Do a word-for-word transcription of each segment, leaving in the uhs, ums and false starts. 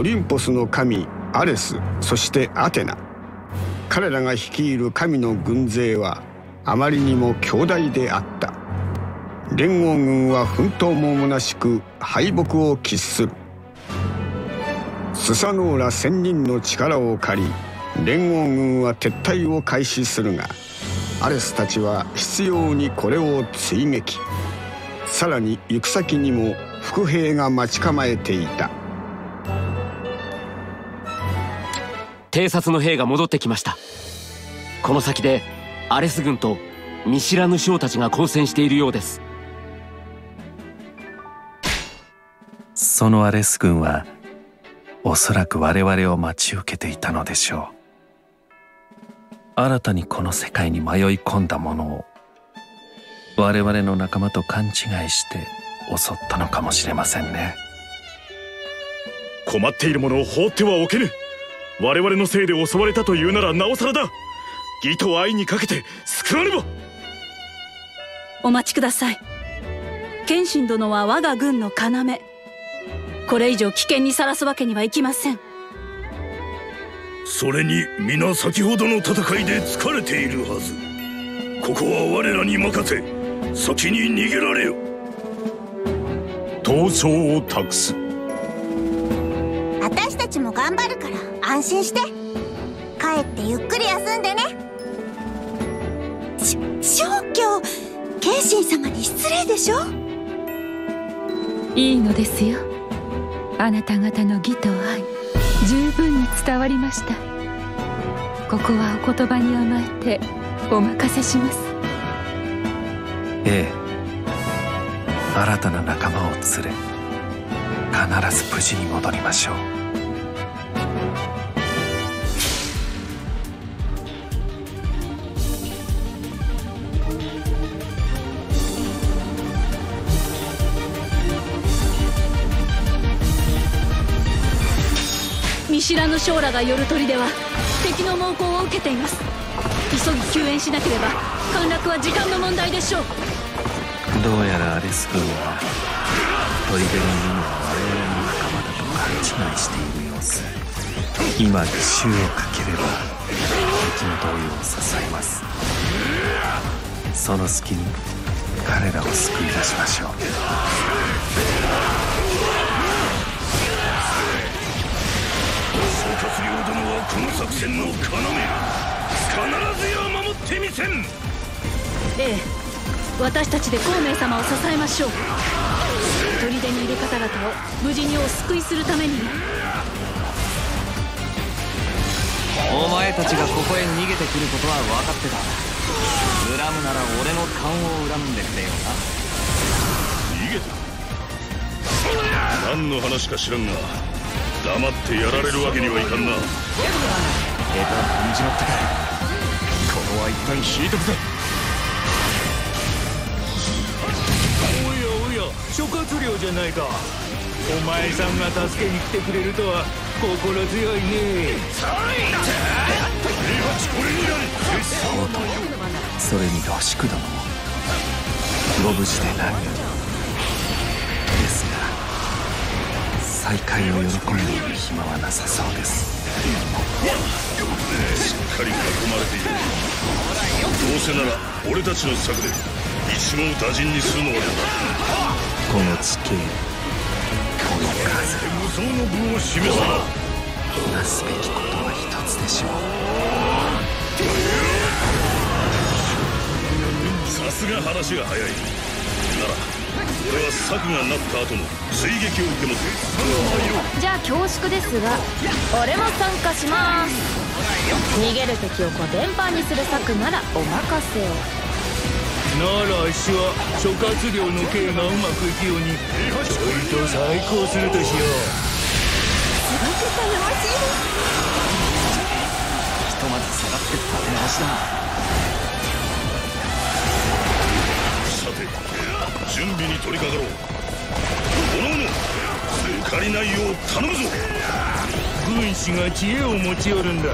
オリンポスの神アレス、そしてアテナ、彼らが率いる神の軍勢はあまりにも強大であった。連合軍は奮闘も虚しく敗北を喫する。スサノオら千人の力を借り、連合軍は撤退を開始するが、アレスたちは執拗にこれを追撃。さらに行く先にも伏兵が待ち構えていた。偵察の兵が戻ってきました。この先でアレス軍と見知らぬ将たちが交戦しているようです。そのアレス軍はおそらく我々を待ち受けていたのでしょう。新たにこの世界に迷い込んだものを我々の仲間と勘違いして襲ったのかもしれませんね。困っている者を放ってはおけぬ。我々のせいで襲われたというならなおさらだ。義と愛にかけて救わねば。お待ちください。謙信殿は我が軍の要。これ以上危険にさらすわけにはいきません。それに皆先ほどの戦いで疲れているはず。ここは我らに任せ、先に逃げられよ。闘争を託す。私たちも頑張るから安心して。帰ってゆっくり休んでね。し消去、謙信様に失礼でしょ。いいのですよ。あなた方の義と愛、十分に伝わりました。ここはお言葉に甘えてお任せします。ええ、新たな仲間を連れ必ず無事に戻りましょう。見知らぬ将らが夜取りでは敵の猛攻を受けています。急ぎ救援しなければ陥落は時間の問題でしょう。どうやらアレス君は砦の任務は我々の仲間だと勘違いしている様子。今奇襲をかければ敵の動揺を支えます。その隙に彼らを救い出しましょう。諸葛亮殿はこの作戦の要。必ずや守ってみせん。ええ、私たちで孔明様を支えましょう。砦にいる方々を無事にお救いするために。お前たちがここへ逃げてくることは分かってた。恨むなら俺の勘を恨んでくれよな。逃げた？何の話か知らんが黙ってやられるわけにはいかんな。下手な感じのったか。ここは一旦引いとくぜ。おやおや、諸葛亮じゃないか。お前さんが助けに来てくれるとは心強いね。そうと、それに呂宿殿もご無事で何よりですが、再会を喜んでいる暇はなさそうです。しっかり囲まれている。どうせなら俺たちの策で一網打尽にするのはどうだ。この地形、この数、無双の分を示すな。なすべきことは一つでしょう。さすが話が早い。ならこれは策がなった後の追撃を受け持つ。じゃあ恐縮ですが俺も参加します。逃げる敵をこう電波にする策ならお任せを。ならあしは諸葛亮の計がうまくいくように俺と再交するとしよう。すごく頼もしいです。ひとまず下がって立て直しだ。準備に取り掛かろう。おのおの抜かりないよう頼むぞ。軍師が知恵を持ち寄るんだ。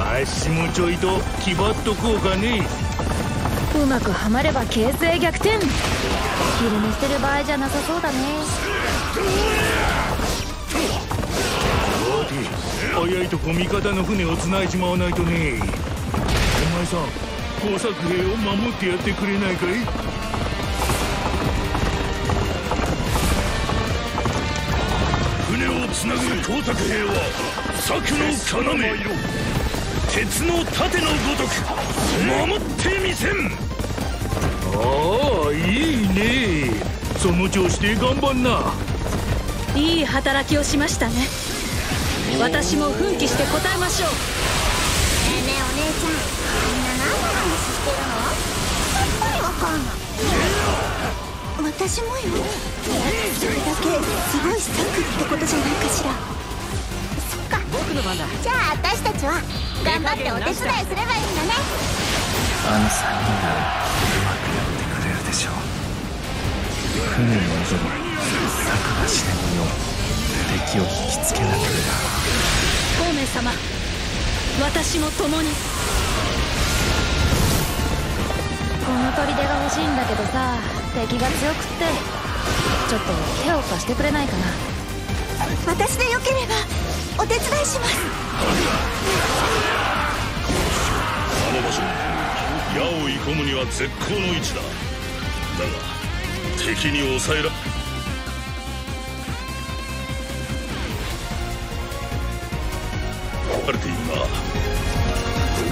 あっしもちょいと気張っとこうかね。うまくはまれば形勢逆転。昼寝してる場合じゃなさそうだね。早いとこ味方の船を繋いじまわないとね。お前さん、工作兵を守ってやってくれないかい？つなぐ工作兵は策の要、鉄の盾のごとく守ってみせん。ああ、いいね、その調子で頑張んな。いい働きをしましたね。私も奮起して応えましょう。ねえねえお姉ちゃん、みんな何の話してるの？さっぱりわかんない。私もよ。それだけすごい策ってことじゃないかしら。そっか、僕の番だ。じゃあ私たちは頑張ってお手伝いすればいいんだね。あのさんにんならうまくやってくれるでしょう。船の上策がしでもよう敵を引きつけなければ。孔明様、私も共に。この砦が欲しいんだけどさ、敵が強くってちょっと手を貸してくれないかな。私でよければお手伝いします。あの場所、矢を射込むには絶好の位置だ。だが敵に抑えられているな。こ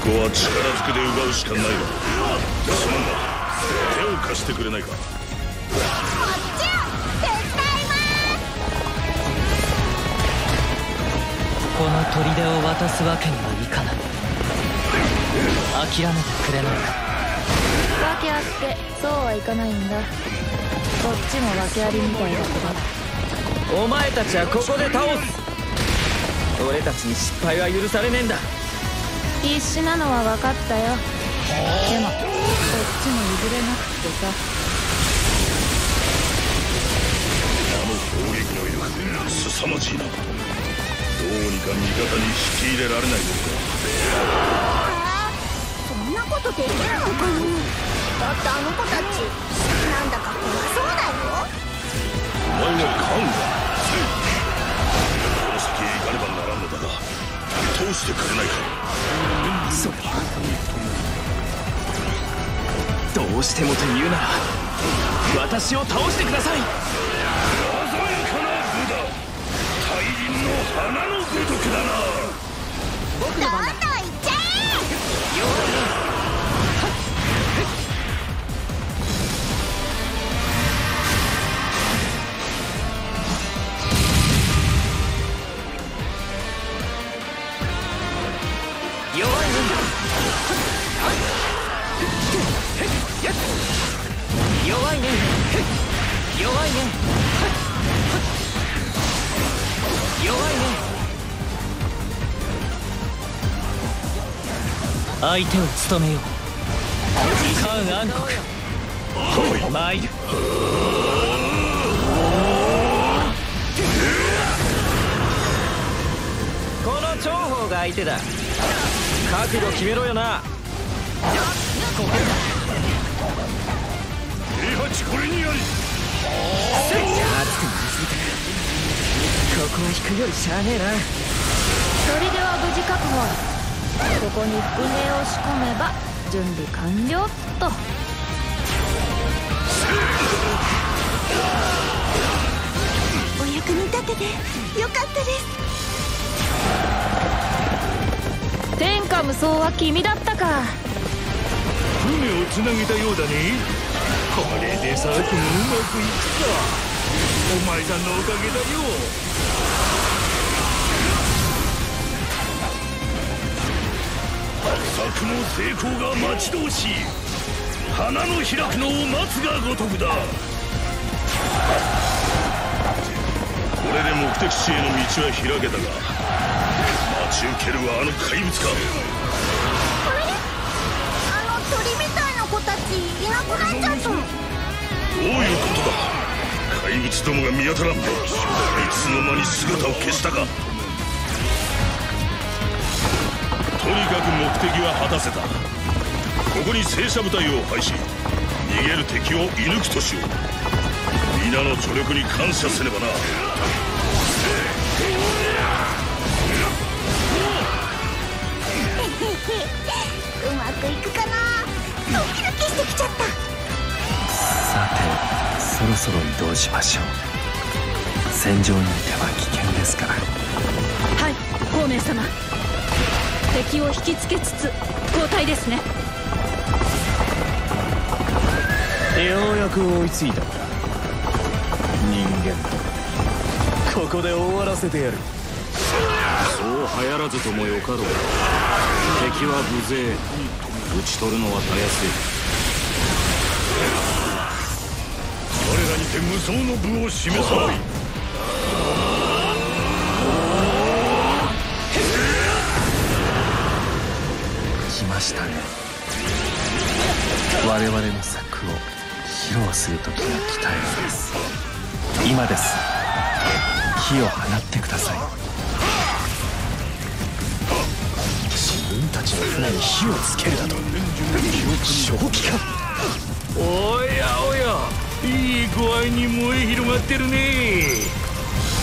こは力ずくで奪うしかないわ。すまんな、手を貸してくれないか。こっちを手伝います。この砦を渡すわけにはいかない。諦めてくれないか。訳あってそうはいかないんだ。こっちも訳ありみたいだけど。お前たちはここで倒す。俺たちに失敗は許されねえんだ。必死なのは分かったよ。でもこっちも譲れなくてさ。あの攻撃の威力すさまじいな。どうにか味方に引き入れられないのか。そんなことできるのかな。だってあの子たちなんだか怖そうだよ。お前は勘だ。この先へ行かねばならんのだが、通してくれないか。それはどうしてもというなら私を倒してください。鮮やかな武道、大輪の花のごとくだな。どんどん行っちゃえ。よいよいよい弱いね、弱いね、弱いね。相手を務めよう。韓暗黒参る。この長方が相手だ。覚悟決めろよな。ここだ。これにより熱くなりすぎたか。ここを引くよりしゃあねえな。砦は無事確保。ここに船を仕込めば準備完了っと。お役に立ててよかったです。天下無双は君だったか。船をつなげたようだね。これでさっきもうまくいくか。お前さんのおかげだよ。策の成功が待ち遠しい。花の開くのを待つがごとくだ。これで目的地への道は開けたが、待ち受けるはあの怪物か。いなくなっちゃった。どういうことだ。怪物どもが見当たらん。いつの間に姿を消したか。とにかく目的は果たせた。ここに戦車部隊を配し、逃げる敵を射抜くとしよう。皆の助力に感謝せねばな。いくかな。ドキドキしてきちゃった。さてそろそろ移動しましょう。戦場にいては危険ですから。はい、孔明様、敵を引きつけつつ後退ですね。ようやく追いついたか、人間。ここで終わらせてやる。そう流行らずともよかろう。敵は無勢、討ち取るのはたやすい。我らにて無双の武を示さない。来ましたね。我々の策を披露する時が来たようです。今です。火を放ってください。自分たちの船に火をつけるだと、正気か。おやおや、いい具合に燃え広がってるね。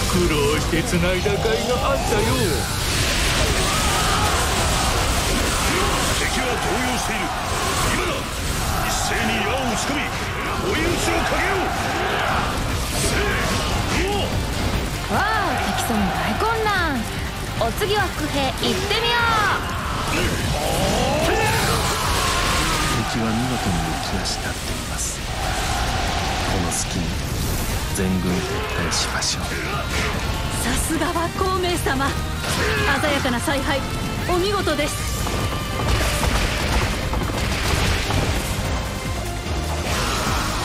苦労してつないだ甲斐があったよ。動揺している。今だ、一斉に矢を打ち込み追い打ちをかけよう。わあ、敵様大混乱。お次は伏兵、行ってみよう。敵は見事に浮き足立っています。この隙に全軍撤退しましょう。さすがは孔明様、鮮やかな采配、お見事です。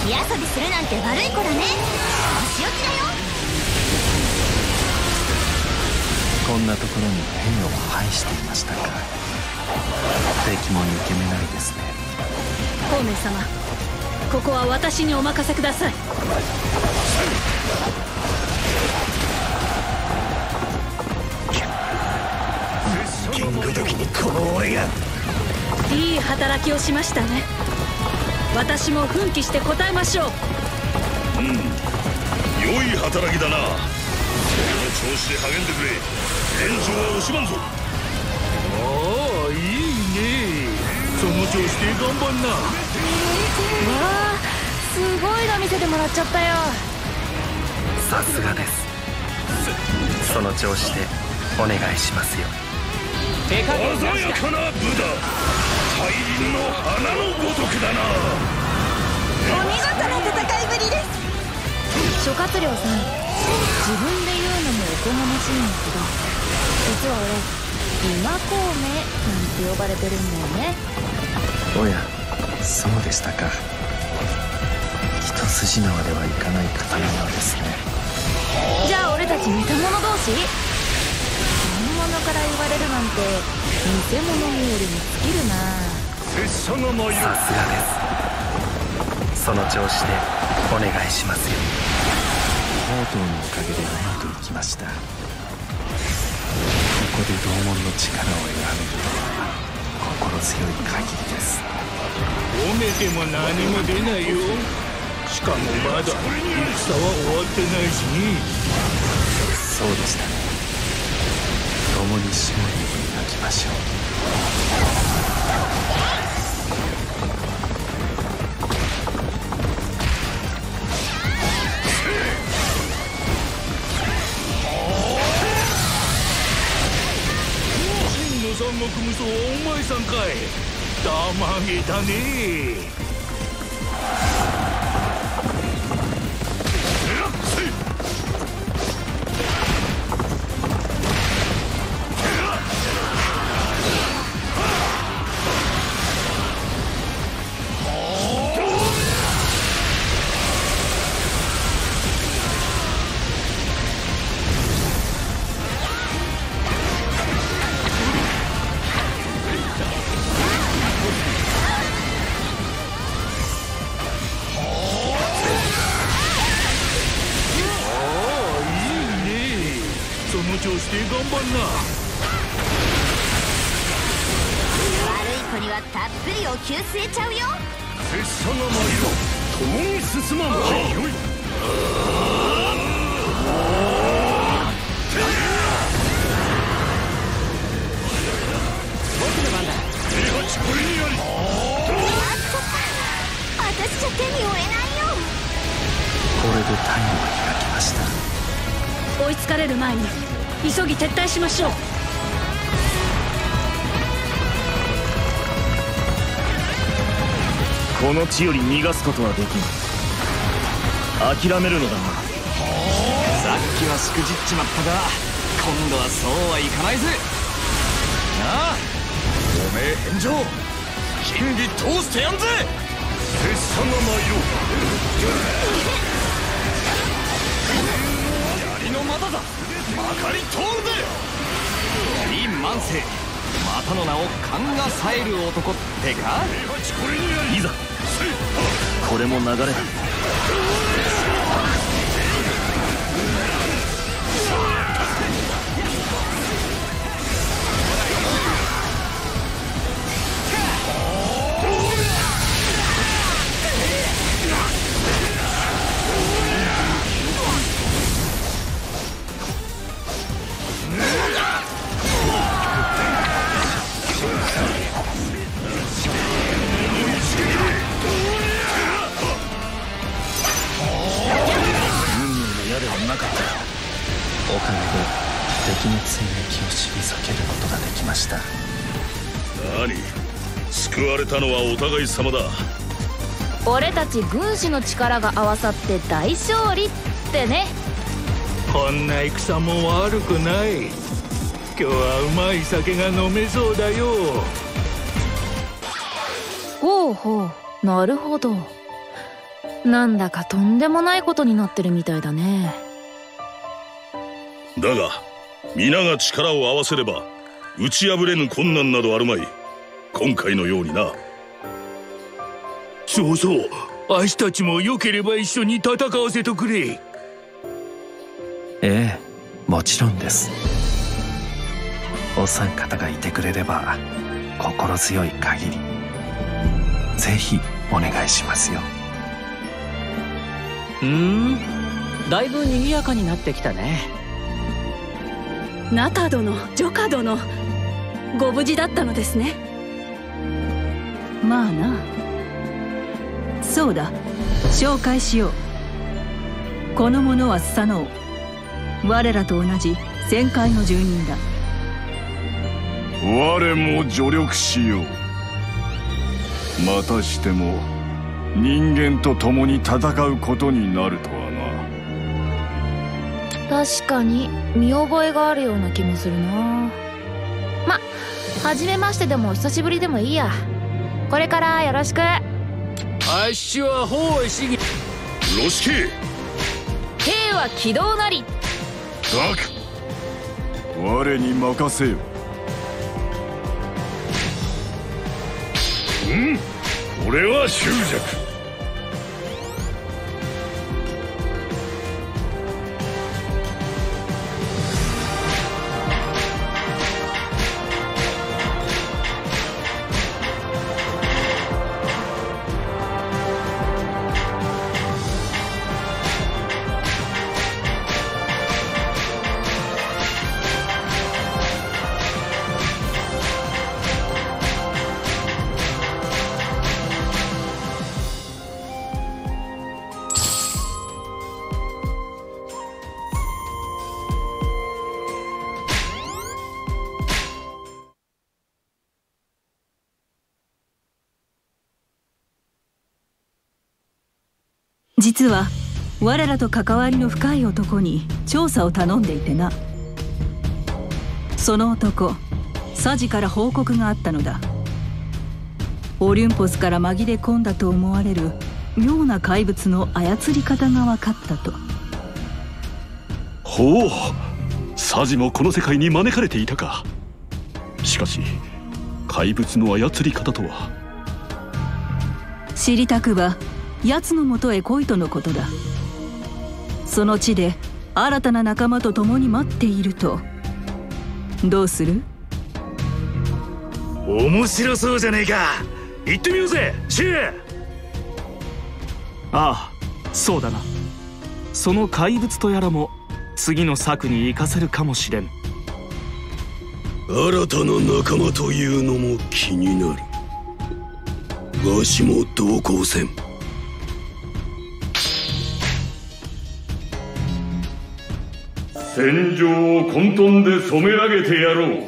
火遊びするなんて悪い子だね。お仕置きだよ。こんなところに兵を配していましたか。敵も抜け目ないですね。孔明様、ここは私にお任せください。剣ごときにこの俺がいい働きをしましたね。私も奮起して答えましょう。うん、良い働きだな。この調子で励んでくれ。連勝は惜しまんぞ。ああ、いいね。その調子で頑張んな。わあ、すごいの見せてもらっちゃったよ。さすがです。その調子でお願いしますよ。鮮やかな武だ。大輪の花のごとくだな。お見事な戦いぶりです。諸葛亮さん、自分で言うのもおこがましいんですが、実は俺今孔明なんて呼ばれてるんだよね。おや、そうでしたか。一筋縄ではいかない刀なんですね。じゃあ俺たち似た者同士。本物から言われるなんて偽物よりも尽きるな。拙者の迷い。さすがです。その調子でお願いしますよ。宝刀のおかげでうまくいきました。ここで同門の力を選べるとは心強い限りです。褒めても何も出ないよ。しかもまだ戦は終わってないしね。そうでしたね。共に勝利を行きましょう。真の三国無双はお前さんかい。たまげたね。調子で頑張んな。悪い子にはたっぷりお灸据えちゃうよ。拙者の魔力、共に進まん。よい。僕の番だ。手八これにあり。タイムが開きました。追いつかれる前に急ぎ撤退しましょう。この地より逃がすことはできない。諦めるのだな。さっきはしくじっちまったが今度はそうはいかないぜ。なあおめえ返上金利通してやんぜ。拙者の内容槍の股だまかり通るぜ。李万世またの名を勘がさえる男ってか。いざこれも流れだ。おかげで敵の追撃を退けることができました。何救われたのはお互い様だ。俺たち軍師の力が合わさって大勝利ってね。こんな戦も悪くない。今日はうまい酒が飲めそうだよ。ほうほうなるほど。なんだかとんでもないことになってるみたいだね。だが皆が力を合わせれば打ち破れぬ困難などあるまい。今回のようにな。そうそう、あしたちもよければ一緒に戦わせてくれ。ええもちろんです。お三方がいてくれれば心強い限りぜひお願いしますよ。うん、だいぶ賑やかになってきたね。ナタ殿、ジョカ殿、ご無事だったのですね。まあな。そうだ、紹介しよう。この者はスサノオ、我らと同じ戦界の住人だ。我も助力しよう。またしても人間と共に戦うことになるとはな。確かに見覚えがあるような気もするな。ま、初めましてでも久しぶりでもいいや。これからよろしく。あっしは包囲しぎロシキ兵は軌道なり。ダク我に任せよ。うん、俺は執着。実は我らと関わりの深い男に調査を頼んでいてな。その男サジから報告があったのだ。オリュンポスから紛れ込んだと思われる妙な怪物の操り方が分かったと。ほう、サジもこの世界に招かれていたか。しかし怪物の操り方とは。知りたくば奴のもとへ来いとのことだ。その地で新たな仲間と共に待っていると。どうする？面白そうじゃねえか。行ってみようぜシュウ。ああそうだな。その怪物とやらも次の策に生かせるかもしれん。新たな仲間というのも気になる。わしも同行せん。戦場を混沌で染め上げてやろう。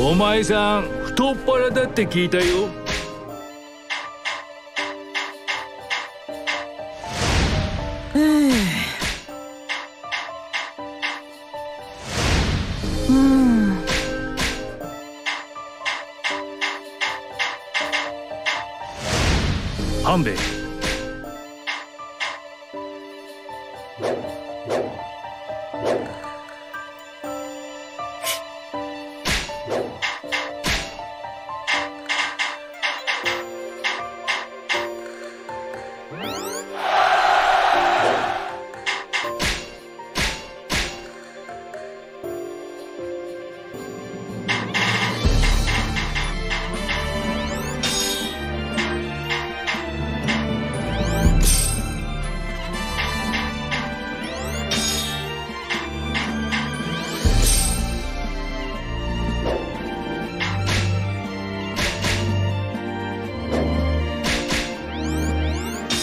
お前さん、太っ腹だって聞いたよ。半兵衛、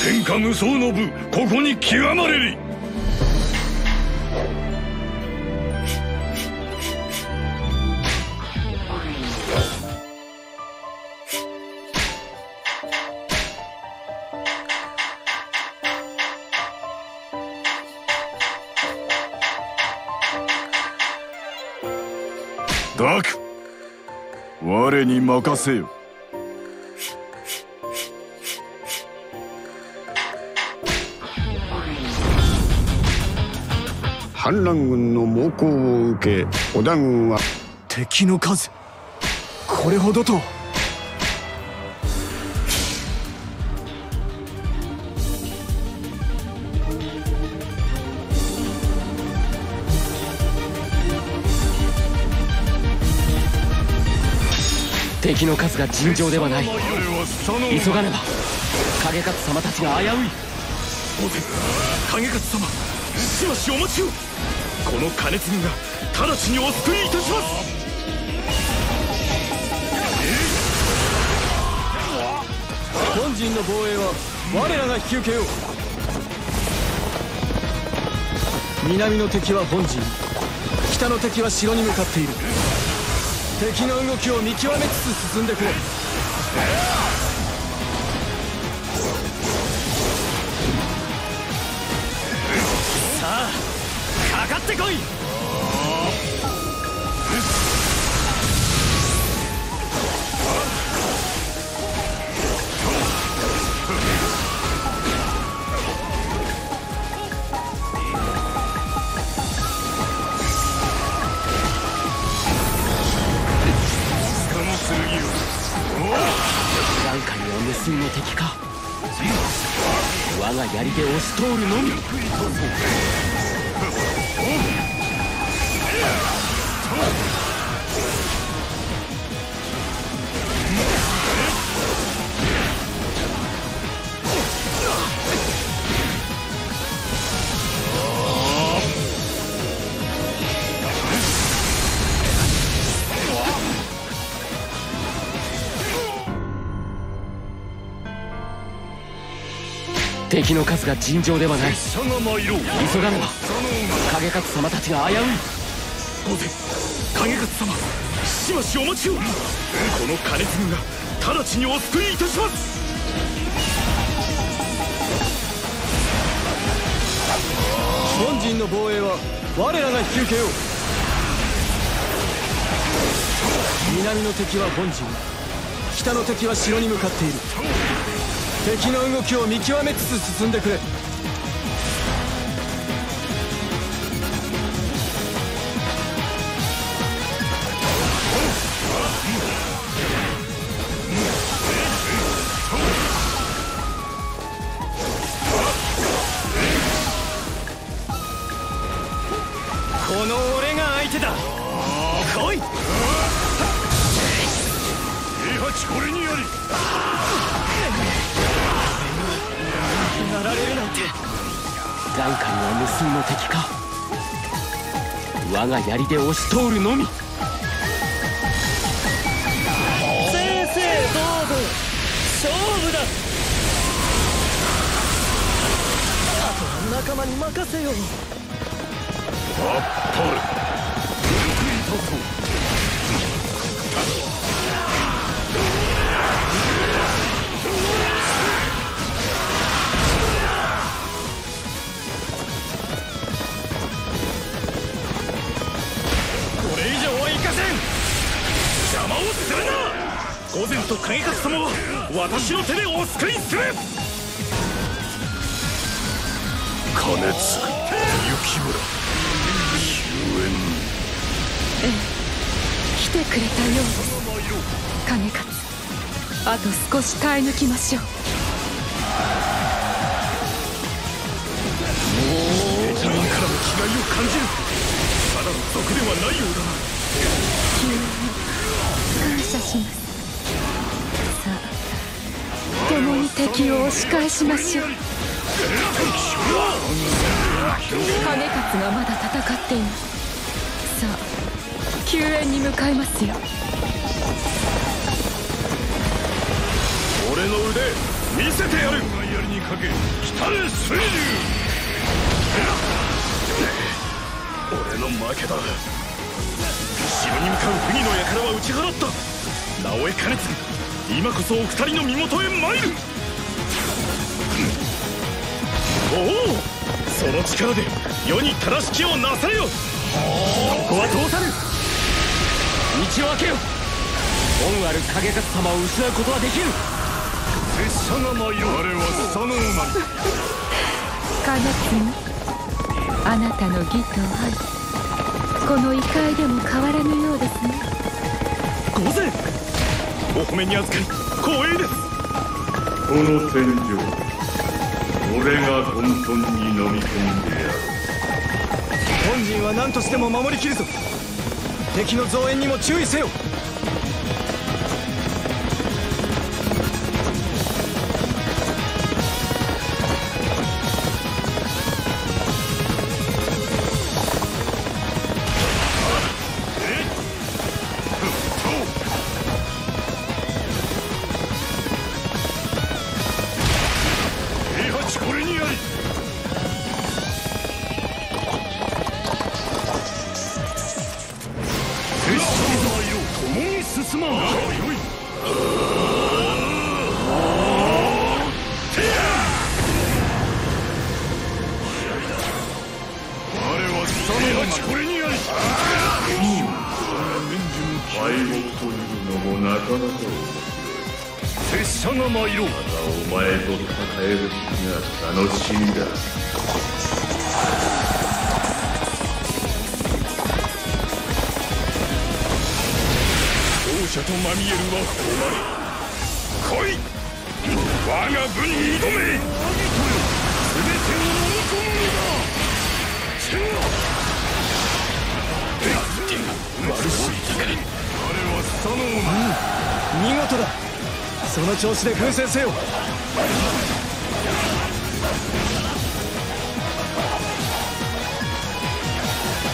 天下無双の武、ここに極まれり。ダーク、我に任せよ。反乱軍の猛攻を受け、織田軍は敵の数これほどと。敵の数が尋常ではない。急がねば景勝様たちが危うい。お手景勝様、しばしお待ちを。この加熱軍が直ちにお救いいたします。本陣の防衛は我らが引き受けよう。南の敵は本陣、北の敵は城に向かっている。敵の動きを見極めつつ進んでくれ。さあ、かかってこい。眼下にお無数の敵か。我が槍で押し通るのみ。敵の数が尋常ではない。急がねば影勝様たちが危うい。御前、影勝様、しばしお待ちを。この金継ぎが直ちにお救いいたします。本陣の防衛は我らが引き受けよう。南の敵は本陣、北の敵は城に向かっている。敵の動きを見極めつつ進んでくれ。この俺が相手だ。来い。エイハチ、これにあり。俺がなられるなんて。眼下は無数の敵か。我が槍で押し通るのみ。正々堂々勝負だ。あとは仲間に任せよう。あっぱれ。ゆっくりとそう。これ以上はいかせん。邪魔をするな。御前と影勝様は私の手でお救いする。金継ぎ、幸村、ええ、来てくれたよう。金勝、あと少し耐え抜きましょう。おお、自分からも気概を感じる。ただの賊ではないようだな。急に感謝します。さあ、共に敵を押し返しましょう。金勝がまだ戦っています。さあ、救援に向かいますよ。俺の腕見せてやる。槍にかけ、来たれ水流。俺の負けだ。城に向かう不義の輩は打ち払った。直江兼次、今こそお二人の身元へ参る。おお、その力で世に正しきをなされよ。ここは通さぬ。道を開けよ。恩ある影勝様を失うことはできぬ。拙者が参る。あれはその馬に。影継ぎ、あなたの義と愛、この異界でも変わらぬようですね。御前、お褒めに預かり光栄です。この戦場、俺が混沌に飲み込んでやる。本陣は何としても守りきるぞ。敵の増援にも注意せよ。調子で奮戦せよ。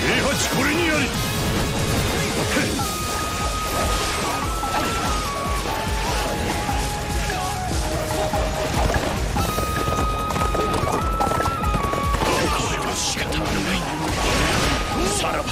エイハチ、これにあり。さらばの。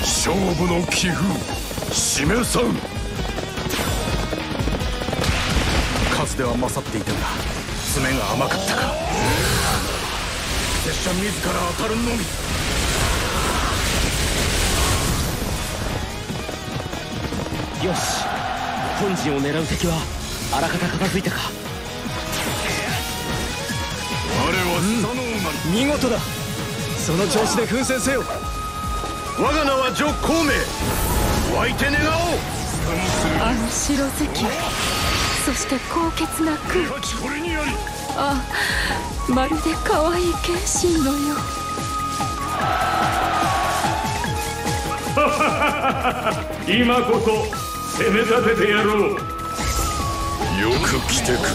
勝負の気風示さん。かつては勝っていたが爪が甘かったか。拙者自ら当たるのみ。よし、本陣を狙う敵はあらかた片付いたか。我はその馬に、見事だ。その調子で奮戦せよ。我が名は徐光明。湧いて願おう。あの白石、そして高潔な空気。ああ、まるで可愛い剣心のよう。今こそ攻め立ててやろう。よく来てくれた、雪村。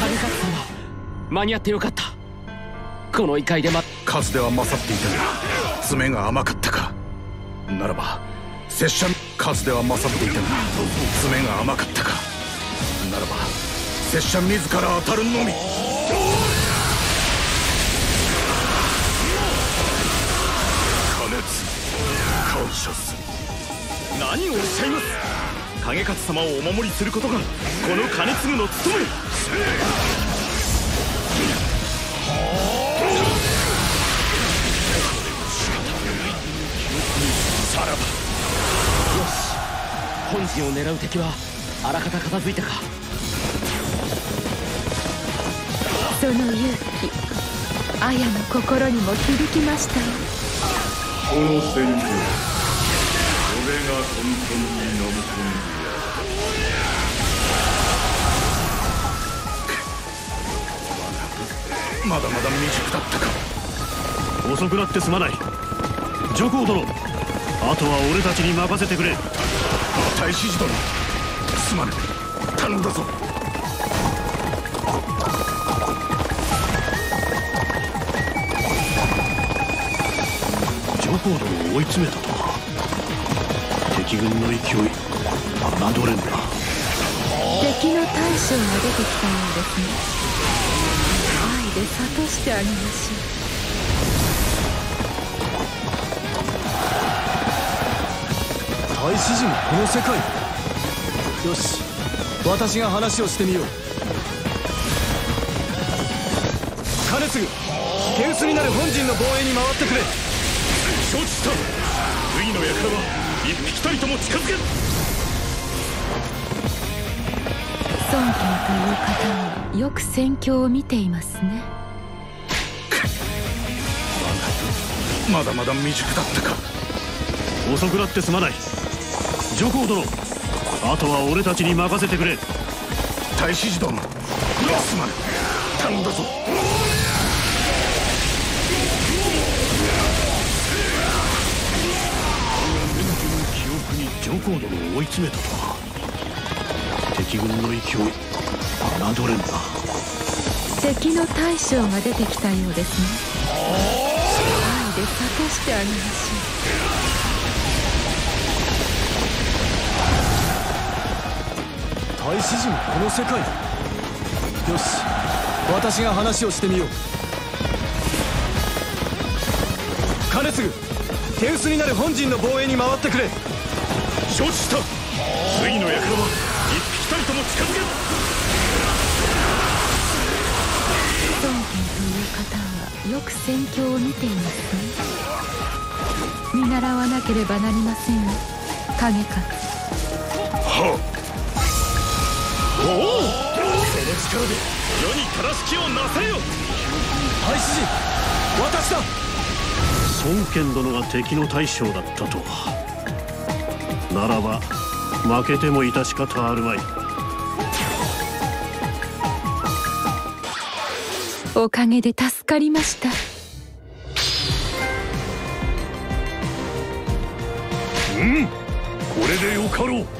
神崎様、間に合ってよかった。この異界でまかつては勝っていたが爪が甘かったか。ならば拙者かつては勝っていたが爪が甘かったか。ならば拙者自ら当たるのみ。加熱感謝する。何をおっしゃいます。景勝様をお守りすることがこの加熱部の務め。さらば。よし、本陣を狙う敵はあらかた片付いたか。その勇気、綾の心にも響きましたよ。この戦場、俺が本当に飲み込んでやる。まだまだ未熟だったか。遅くなってすまない。徐光殿、あとは俺たちに任せてくれ。大使殿、すまぬ、頼んだぞ。徐光殿を追い詰めたとは。敵軍の勢い、侮れんな。敵の大将が出てきたようですね。愛で諭してあげましょう。大使人、この世界。よし、私が話をしてみよう。兼次、手薄になる本陣の防衛に回ってくれ。承知した。瑠衣の輩は一匹たりとも近づけ。孫権という方はよく戦況を見ていますね。まだまだ未熟だったか。遅くなってすまない。徐光殿、あとは俺たちに任せてくれ。太子殿、すまぬ、頼んだぞ。俺の記憶に徐光殿を追い詰めたとは。敵軍の勢い、侮れんな。敵の大将が出てきたようですね。愛で諭ししてあげましょう。太子人この世界。よし、私が話をしてみよう。兼次、手薄になる本陣の防衛に回ってくれ。承知した。ついの輩は一匹たりとも近づけ。孫権という方はよく戦況を見ていますね。見習わなければなりませんよ、影隠。はっ、おお、その力で世に正しきをなせよ。太子陣、私だ。孫権殿が敵の大将だったとは。ならば負けても致し方あるまい。おかげで助かりました。うん、これでよかろう。